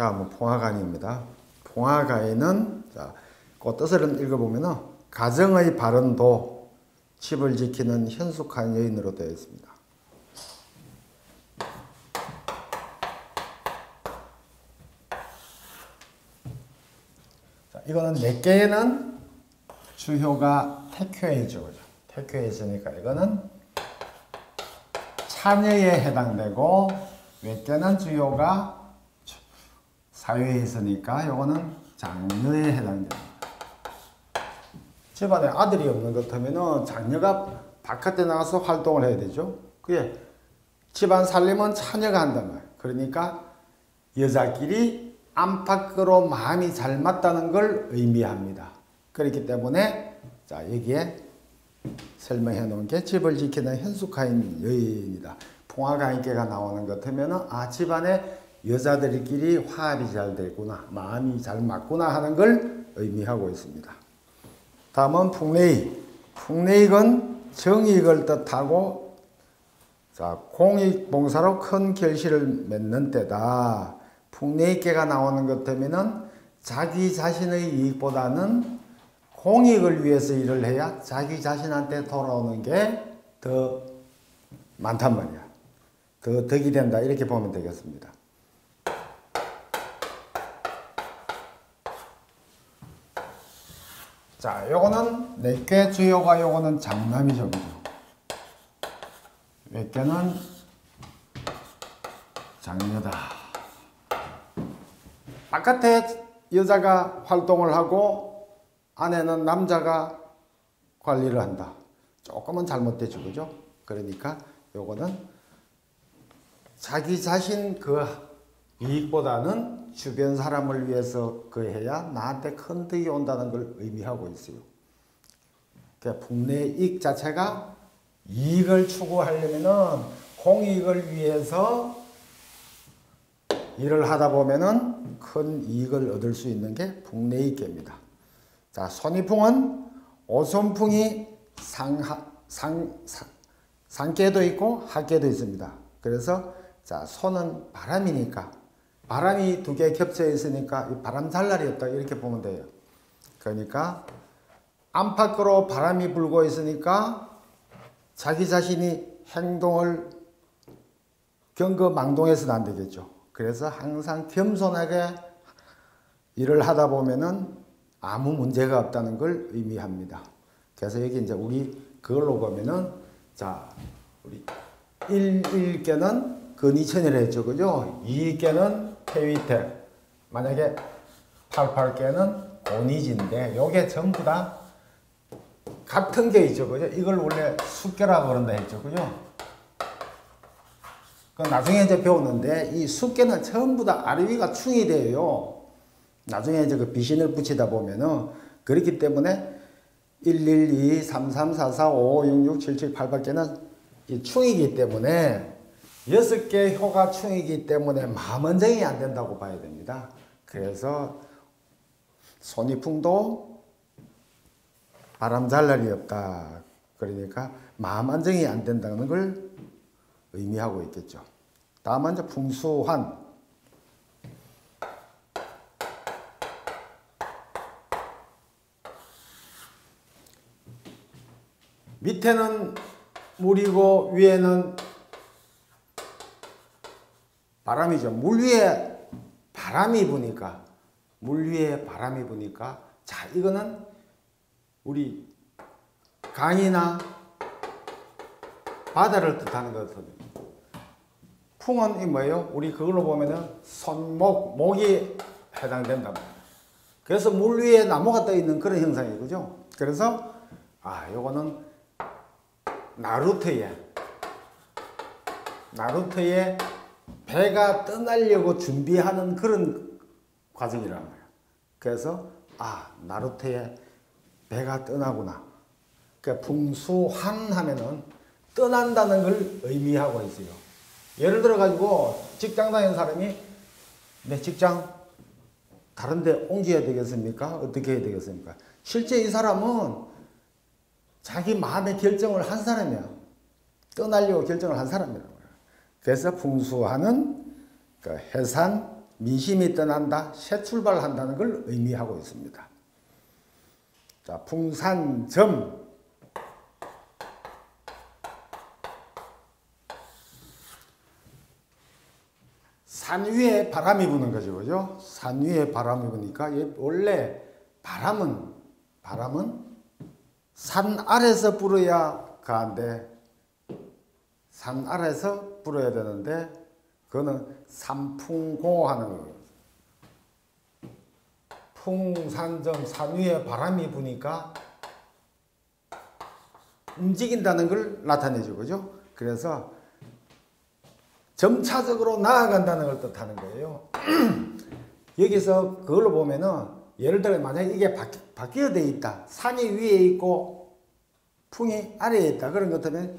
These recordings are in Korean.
다음은 봉하가인입니다. 봉하가인은 그 뜻을 읽어보면은 가정의 바른 도, 집을 지키는 현숙한 여인으로 되어 있습니다. 자, 이거는 몇 개는 주효가 태교해죠. 태교해지니까 이거는 차녀에 해당되고 몇 개는 주효가 사회에 있으니까 요거는 장녀에 해당됩니다. 집안에 아들이 없는 것 같으면 장녀가 바깥에 나가서 활동을 해야 되죠. 그게 집안 살림은 차녀가 한단 말이에요. 그러니까 여자끼리 안팎으로 마음이 잘 맞다는 걸 의미합니다. 그렇기 때문에 자 여기에 설명해 놓은 게 집을 지키는 현숙한 여인이다. 봉하가인께가 나오는 것 같으면 아 집안에 여자들끼리 화합이 잘 되구나, 마음이 잘 맞구나 하는 걸 의미하고 있습니다. 다음은 풍래익. 풍래익은 정익을 뜻하고 자 공익봉사로 큰 결실을 맺는 때다. 풍래익계가 나오는 것 때문에는 자기 자신의 이익보다는 공익을 위해서 일을 해야 자기 자신한테 돌아오는 게 더 많단 말이야. 더 덕이 된다 이렇게 보면 되겠습니다. 자, 요거는 내께 주효가 요거는 장남이죠. 내께는 장녀다. 바깥에 여자가 활동을 하고 아내는 남자가 관리를 한다. 조금은 잘못되죠. 그죠? 그러니까 요거는 자기 자신 그 이익보다는 주변 사람을 위해서 그 해야 나한테 큰 득이 온다는 걸 의미하고 있어요. 그러니까 국내의 이익 자체가 이익을 추구하려면은 공익을 위해서 일을 하다 보면은 큰 이익을 얻을 수 있는 게 북내익계입니다. 자, 손이풍은 오손풍이 상계도 있고 하계도 있습니다. 그래서 자, 손은 바람이니까 바람이 두 개 겹쳐 있으니까 바람 잘 날이 없다 이렇게 보면 돼요. 그러니까 안팎으로 바람이 불고 있으니까 자기 자신이 행동을 경거망동해서는 안 되겠죠. 그래서 항상 겸손하게 일을 하다 보면은 아무 문제가 없다는 걸 의미합니다. 그래서 여기 이제 우리 그걸로 보면은 자 우리 일일께는 근이천이라 했죠. 그죠? 이익께는 태위택, 만약에 88개는 고니지인데 요게 전부 다 같은 게 있죠. 그죠? 이걸 원래 숫개라고 그런다 했죠. 그죠? 그 나중에 이제 배웠는데 이 숫개는 전부 다 아래 위가 충이 돼요. 나중에 이제 그 비신을 붙이다 보면은 그렇기 때문에 1, 1, 2, 3, 3, 4, 4, 5, 6, 6, 7, 7, 8개는 이 충이기 때문에 6개 효가 충이기 때문에 마음언쟁이 안 된다고 봐야 됩니다. 그래서 손이풍도 바람 잘 날이 없다. 그러니까 마음언쟁이 안 된다는 걸 의미하고 있겠죠. 다음은 이제 풍수환. 밑에는 물이고 위에는 바람이죠. 물 위에 바람이 부니까 자 이거는 우리 강이나 바다를 뜻하는 것거든요. 풍은 이 뭐예요? 우리 그걸로 보면은 손목, 목이 해당된다. 그래서 물 위에 나무가 떠 있는 그런 형상이 그죠? 그래서 아 요거는 나루터에 배가 떠나려고 준비하는 그런 과정이란 말이야. 그래서 아 나루토에 배가 떠나구나. 그러니까 풍수환 하면은 떠난다는 걸 의미하고 있어요. 예를 들어 가지고 직장 다니는 사람이 내 직장 다른데 옮겨야 되겠습니까? 어떻게 해야 되겠습니까? 실제 이 사람은 자기 마음의 결정을 한 사람이야. 떠나려고 결정을 한 사람이야. 그래서 풍수환은 해산, 민심이 떠난다, 새 출발한다는 걸 의미하고 있습니다. 자, 풍산점. 산 위에 바람이 부는 거죠, 그죠? 산 위에 바람이 부니까, 원래 바람은 산 아래서 불어야 가는데, 산 아래서 불어야 되는데, 그거는 산풍공하는 거예요. 풍산점, 산 위에 바람이 부니까 움직인다는 걸 나타내죠, 그죠? 그래서 점차적으로 나아간다는 걸 뜻하는 거예요. 여기서 그걸로 보면은, 예를 들어 만약에 이게 바뀌어 돼 있다, 산이 위에 있고 풍이 아래에 있다, 그런 것 때문에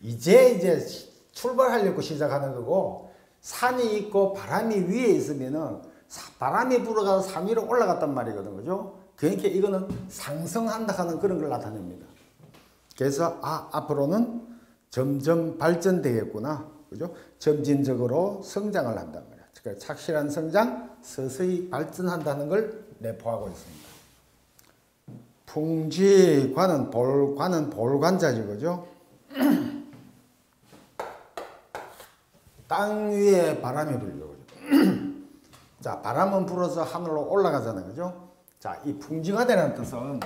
이제 출발하려고 시작하는 거고, 산이 있고 바람이 위에 있으면은 바람이 불어가서 산 위로 올라갔단 말이거든, 그죠? 그러니까 이거는 상승한다 하는 그런 걸 나타냅니다. 그래서 아, 앞으로는 점점 발전되겠구나, 그죠? 점진적으로 성장을 한단 말이야. 그러니까 착실한 성장, 서서히 발전한다는 걸 내포하고 있습니다. 풍지관은 볼관은 볼관자죠, 그죠? 땅 위에 바람이 불죠. 자, 바람은 불어서 하늘로 올라가잖아요, 그죠? 자, 이 풍지관이라는 뜻은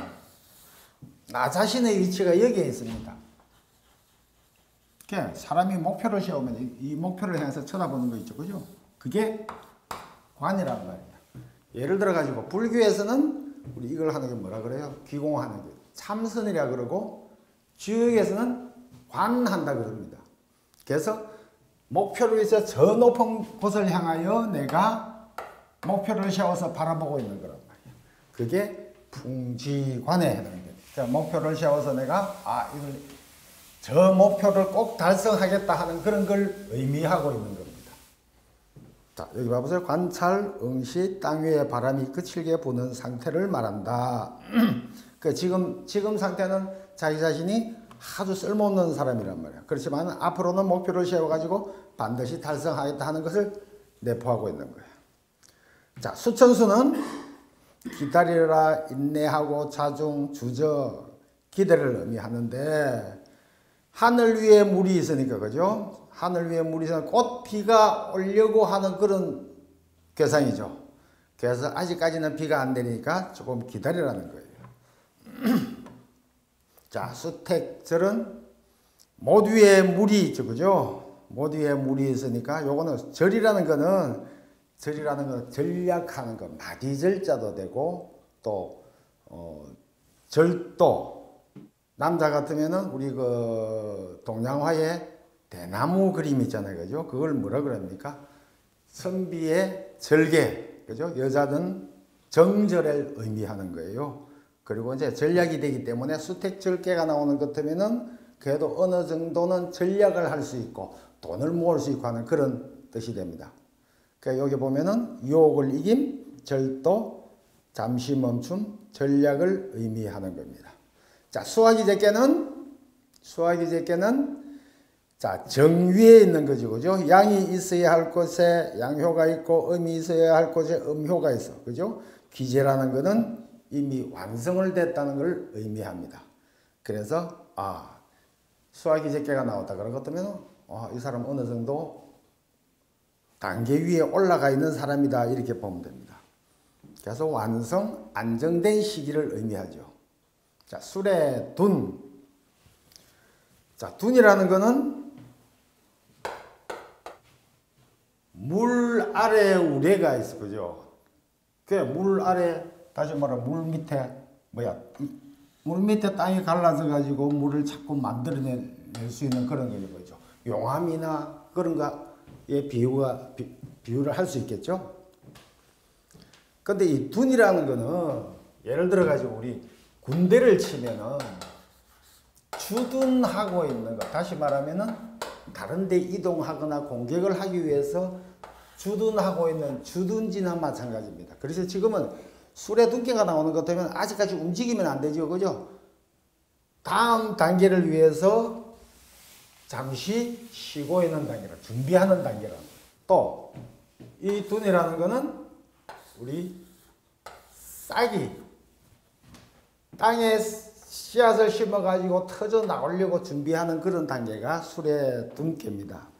나 자신의 위치가 여기에 있습니다. 이렇게 사람이 목표를 세우면 이 목표를 향해서 쳐다보는 거 있죠, 그죠? 그게 관이란 말입니다. 예를 들어 가지고 불교에서는 우리 이걸 하는 게 뭐라 그래요? 귀공하는 게 참선이라 그러고, 지역에서는 관한다 그럽니다. 그래서 목표를 위해서 저 높은 곳을 향하여 내가 목표를 세워서 바라보고 있는 거란 말이야. 그게 풍지관에 해당이 됩니다. 그러니까 목표를 세워서 내가 아, 이걸 저 목표를 꼭 달성하겠다 하는 그런 걸 의미하고 있는 겁니다. 자, 여기 봐보세요. 관찰, 응시, 땅 위에 바람이 거칠게 부는 상태를 말한다. 그 지금 상태는 자기 자신이 아주 쓸모없는 사람이란 말이야. 그렇지만 앞으로는 목표를 세워가지고 반드시 달성하겠다 하는 것을 내포하고 있는 거야. 자, 수천수는 기다리라, 인내하고 자중, 주저, 기대를 의미하는데, 하늘 위에 물이 있으니까, 그죠? 하늘 위에 물이 있으니까 곧 비가 오려고 하는 그런 괴상이죠. 그래서 아직까지는 비가 안 되니까 조금 기다리라는 거예요. 자, 수택절은 못 위에 물이 있죠, 그죠? 못 위에 물이 있으니까, 요거는 절이라는 거는 전략하는 거, 마디절자도 되고, 또 절도. 남자 같으면은 우리 그 동양화에 대나무 그림 있잖아요, 그죠? 그걸 뭐라 그럽니까? 선비의 절개, 그죠? 여자는 정절을 의미하는 거예요. 그리고 이제 전략이 되기 때문에 수택절개가 나오는 것 때문에는 그래도 어느 정도는 전략을 할 수 있고 돈을 모을 수 있고 하는 그런 뜻이 됩니다. 그러니까 여기 보면은 유혹을 이김, 절도, 잠시 멈춤, 전략을 의미하는 겁니다. 자, 수화기제께는 자, 정위에 있는 거죠, 그죠? 양이 있어야 할 곳에 양효가 있고, 음이 있어야 할 곳에 음효가 있어, 그죠? 기제라는 거는 이미 완성을 됐다는 걸 의미합니다. 그래서 아, 수화기제께가 나왔다 그런 것 때문에 아, 이 사람 어느 정도 단계 위에 올라가 있는 사람이다, 이렇게 보면 됩니다. 그래서 완성, 안정된 시기를 의미하죠. 자, 술에 둔. 자, 둔이라는 거는 물 아래 우레가 있어, 그죠? 그 물 아래, 다시 말하면 물 밑에 땅이 갈라져 가지고 물을 자꾸 만들어낼 수 있는 그런 거죠, 그죠? 용암이나 그런 거에 비유를 할 수 있겠죠. 근데 이 둔이라는 거는 예를 들어 가지고 우리 군대를 치면은 주둔하고 있는 거, 다시 말하면은 다른 데 이동하거나 공격을 하기 위해서 주둔하고 있는 주둔지나 마찬가지입니다. 그래서 지금은 술의 둔기가 나오는 것 때문에 아직까지 움직이면 안 되죠, 그죠? 다음 단계를 위해서 잠시 쉬고 있는 단계라, 준비하는 단계라. 또 이 두뇌라는 거는 우리 싹이 땅에 씨앗을 심어가지고 터져 나오려고 준비하는 그런 단계가 수레 둔께입니다.